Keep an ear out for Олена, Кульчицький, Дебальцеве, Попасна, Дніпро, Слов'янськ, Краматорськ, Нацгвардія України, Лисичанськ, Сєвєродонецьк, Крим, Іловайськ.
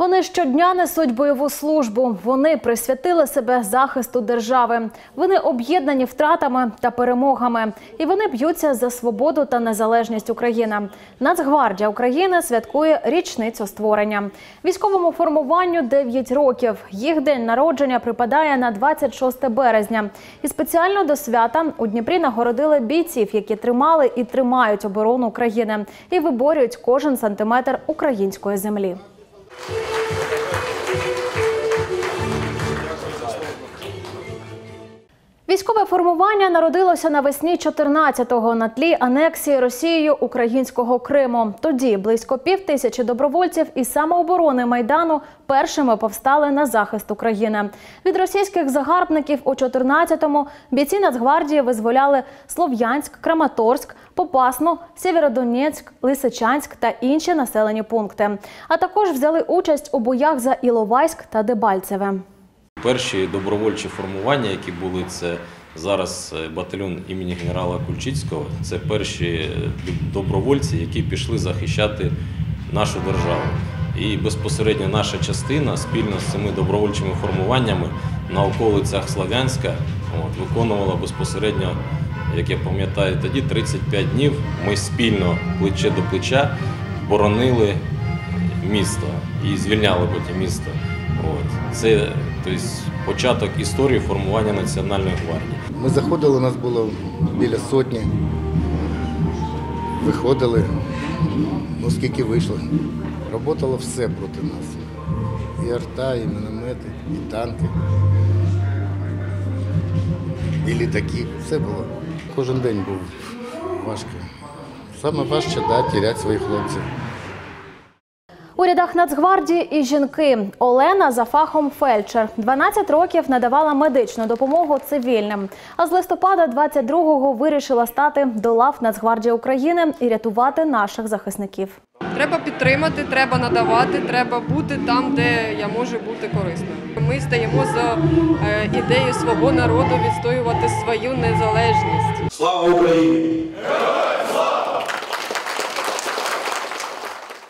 Вони щодня несуть бойову службу. Вони присвятили себе захисту держави. Вони об'єднані втратами та перемогами. І вони б'ються за свободу та незалежність України. Нацгвардія України святкує річницю створення. Військовому формуванню 9 років. Їх день народження припадає на 26 березня. І спеціально до свята у Дніпрі нагородили бійців, які тримали і тримають оборону України. І виборюють кожен сантиметр української землі. Військове формування народилося навесні 14-го на тлі анексії Росією українського Криму. Тоді близько 5000 добровольців із самооборони Майдану першими повстали на захист України. Від російських загарбників у 14-му бійці Нацгвардії визволяли Слов'янськ, Краматорськ, Попасну, Сєвєродонецьк, Лисичанськ та інші населені пункти. А також взяли участь у боях за Іловайськ та Дебальцеве. Перші добровольчі формування, які були, це зараз батальйон імені генерала Кульчицького. Це перші добровольці, які пішли захищати нашу державу. І безпосередньо наша частина спільно з цими добровольчими формуваннями на околицях Слов'янська виконувала безпосередньо, як я пам'ятаю тоді, 35 днів. Ми спільно, плече до плеча, боронили місто і звільняли потім місто. Це початок історії формування Національної гвардії. Ми заходили, у нас було біля сотні, виходили, ну скільки вийшло. Працювало все проти нас. І арта, і міномети, і танки, і літаки. Все було. Кожен день був важкий. Саме важче, да, теряти своїх хлопців. У рядах Нацгвардії і жінки. Олена за фахом фельдшер. 12 років надавала медичну допомогу цивільним. А з листопада 22-го вирішила стати до лав Нацгвардії України і рятувати наших захисників. Треба підтримати, треба надавати, треба бути там, де я можу бути корисною. Ми стаємо за ідею свого народу відстоювати свою незалежність. Слава Україні! Героям!